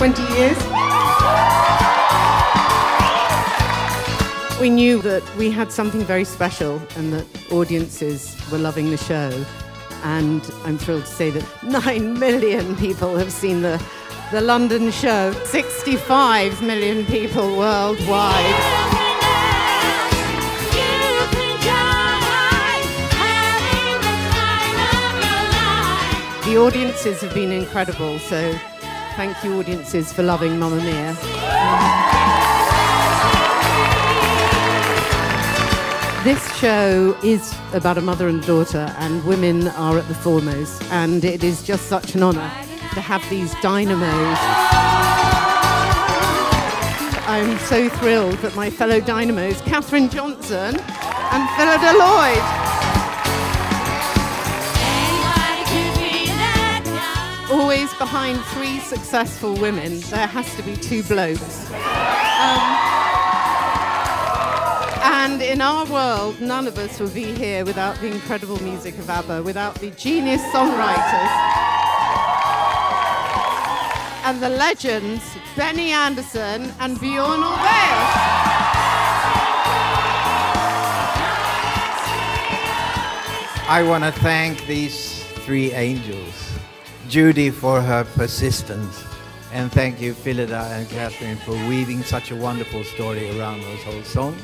20 years. We knew that we had something very special and that audiences were loving the show. And I'm thrilled to say that 9 million people have seen the London show. 65 million people worldwide. The audiences have been incredible, so thank you, audiences, for loving Mamma Mia. This show is about a mother and daughter, and women are at the foremost, and it is just such an honour to have these dynamos. I'm so thrilled that my fellow dynamos, Catherine Johnson and Phyllida Lloyd. Always behind three successful women, there has to be two blokes. And in our world, none of us would be here without the incredible music of ABBA, without the genius songwriters, and the legends Benny Andersson and Björn Ulvaeus. I want to thank these three angels. Judy for her persistence, and thank you Phyllida and Catherine for weaving such a wonderful story around those whole songs,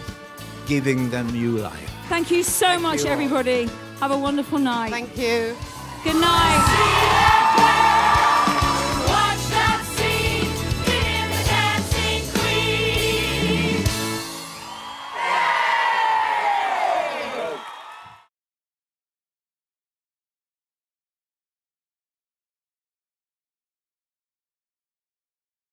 giving them new life. Thank you so much everybody. Have a wonderful night. Thank you. Good night.